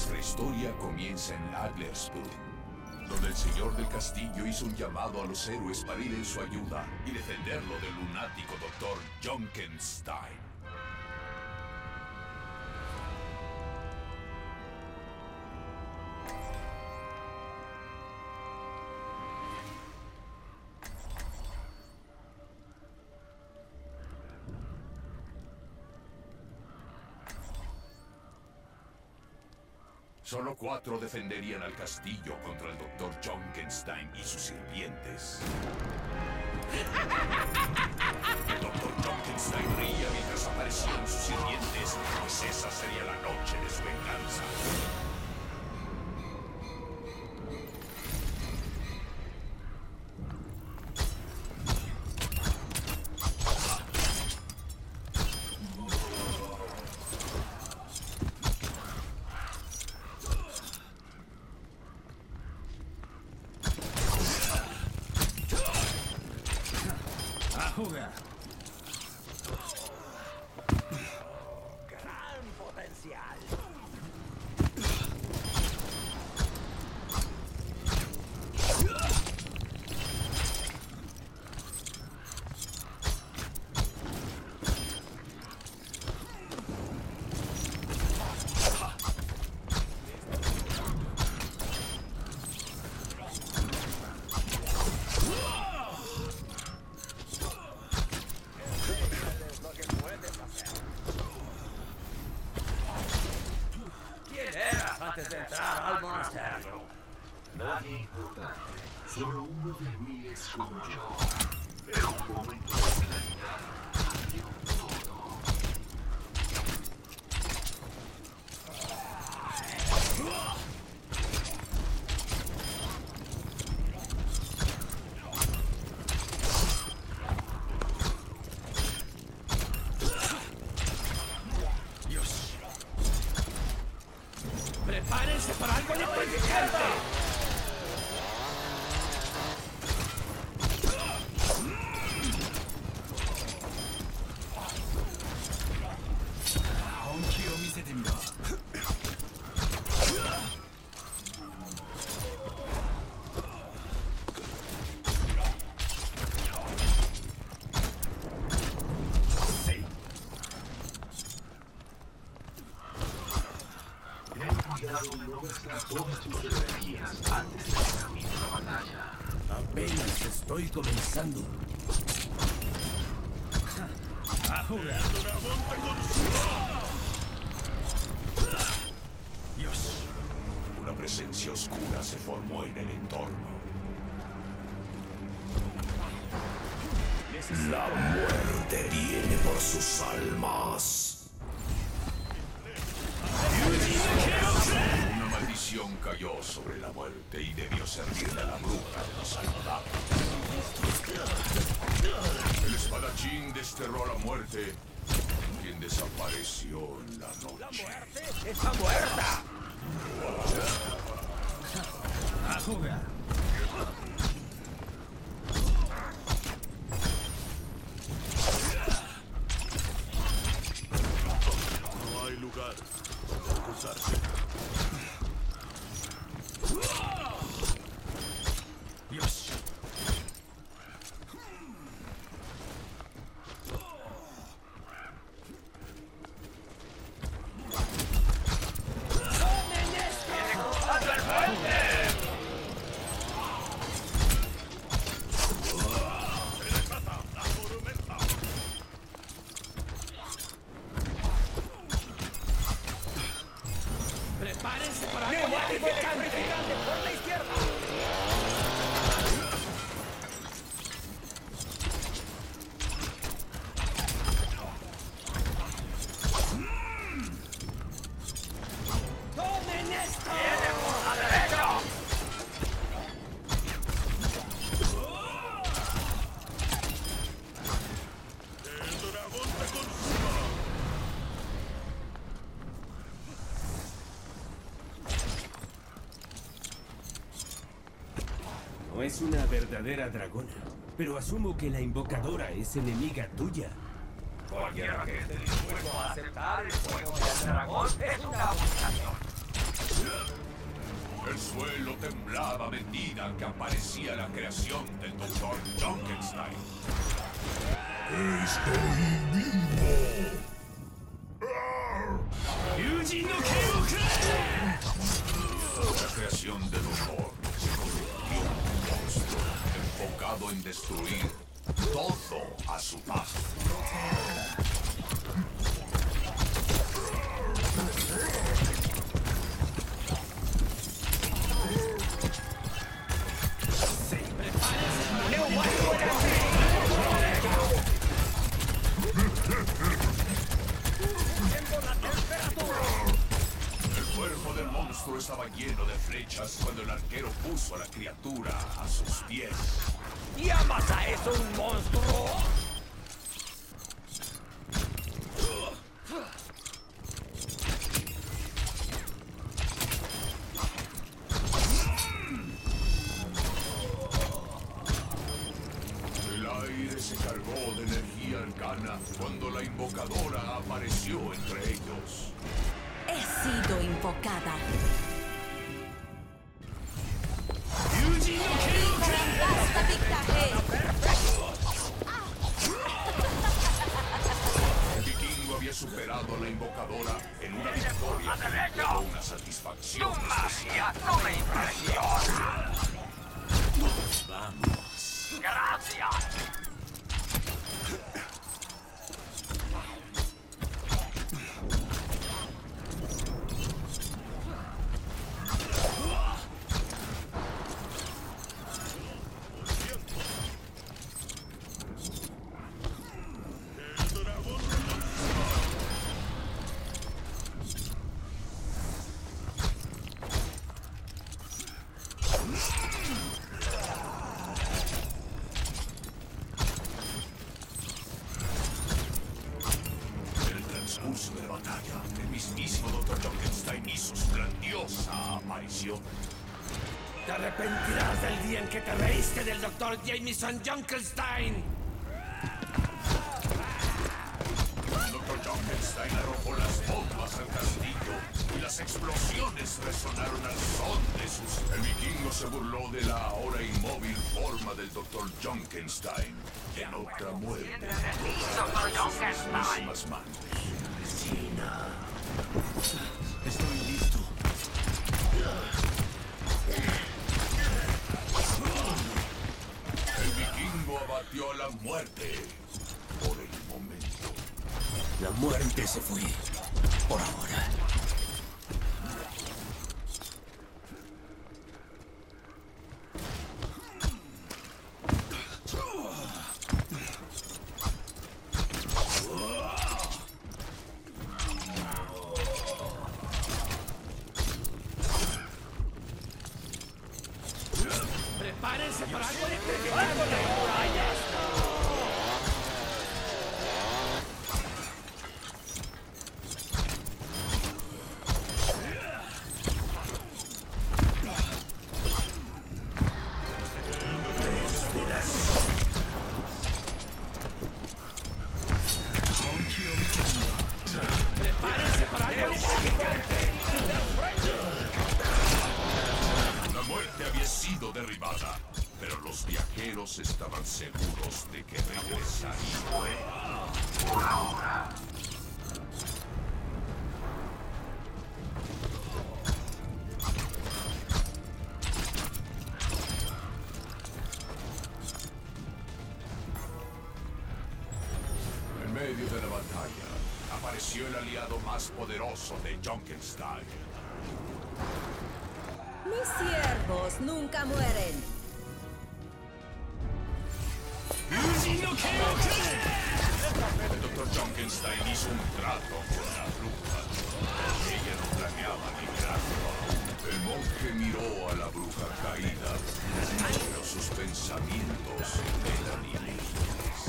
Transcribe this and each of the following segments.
Nuestra historia comienza en Adlersburg, donde el señor del castillo hizo un llamado a los héroes para ir en su ayuda y defenderlo del lunático Dr. Junkenstein. Solo 4 defenderían al castillo contra el Dr. Junkenstein y sus sirvientes. El Dr. Junkenstein reía mientras aparecían sus sirvientes, pues esa sería la noche de su venganza. Jugar. Gran potencial. Antes de entrar al monasterio. Nadie importante, solo uno de miles como yo. Pero un momento de claridad cambió todo. Dios. ¡Prepárense para algo insignificante! Aún quiero mis enemigos. Cuidado de no mezclar todas tus energías antes de la misma batalla. Apenas estoy comenzando. ¡A jugar! Dios. Una presencia oscura se formó en el entorno. La muerte viene por sus almas. Cayó sobre la muerte y debió servirle a la bruja de los almodávares. El espadachín desterró a la muerte, quien desapareció en la noche. ¡La muerte está muerta! ¡A jugar! No hay lugar para cruzarse. Dios. ¡Prepárense para algo insignificante por la izquierda! ¡Tomen esto! ¡Viene por la derecha! ¡El dragón te consuma! No es una verdadera dragona, pero asumo que la invocadora es enemiga tuya. Cualquiera que esté dispuesto a aceptar el fuego del dragón es una abominación. suelo temblaba a medida que aparecía la creación del Dr. Junkenstein. ¡Estoy vivo! La creación del Dr. se convirtió en un monstruo enfocado en destruir todo a su paso. Estaba lleno de flechas cuando el arquero puso a la criatura a sus pies. ¿Llamas a eso un monstruo? El aire se cargó de energía arcana cuando la invocadora apareció entre ellos. He sido invocada. El vikingo había superado a la invocadora en una victoria que dio una satisfacción. ¡Tu magia no me impresiona! ¡Nos vamos! ¡Gracias! Te arrepentirás del día en que te reíste del Dr. Jamison Junkenstein. El Dr. Junkenstein arrojó las bombas al castillo y las explosiones resonaron al son de sus... El vikingo se burló de la ahora inmóvil forma del Dr. Junkenstein. En otra muerte, Dr. Junkenstein. Estoy listo. Abatió la muerte por el momento. La muerte se fue por ahora. Prepárense para algo de derribada, pero los viajeros estaban seguros de que regresaría. Por ahora. En medio de la batalla, apareció el aliado más poderoso de Junkenstein. Mis siervos nunca mueren. El Dr. Junkenstein hizo un trato con la bruja. Ella no planeaba liberarlo. El monje miró a la bruja caída, pero sus pensamientos eran inútiles.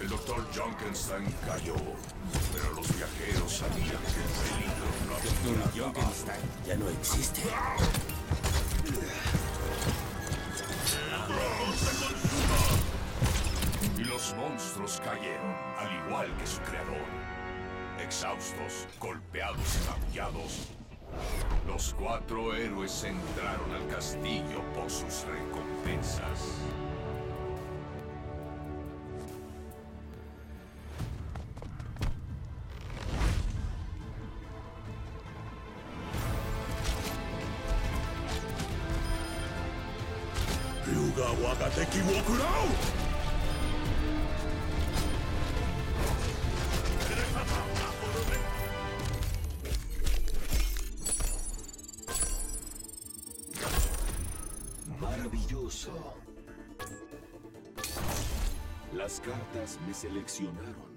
El Dr. Junkenstein cayó, pero los viajeros sabían que el peligro no había. Dr. Junkenstein ya no existe. Y los monstruos cayeron, al igual que su creador. Exhaustos, golpeados y magullados. Los cuatro héroes entraron al castillo por sus recompensas. Maravilloso. Las cartas me seleccionaron.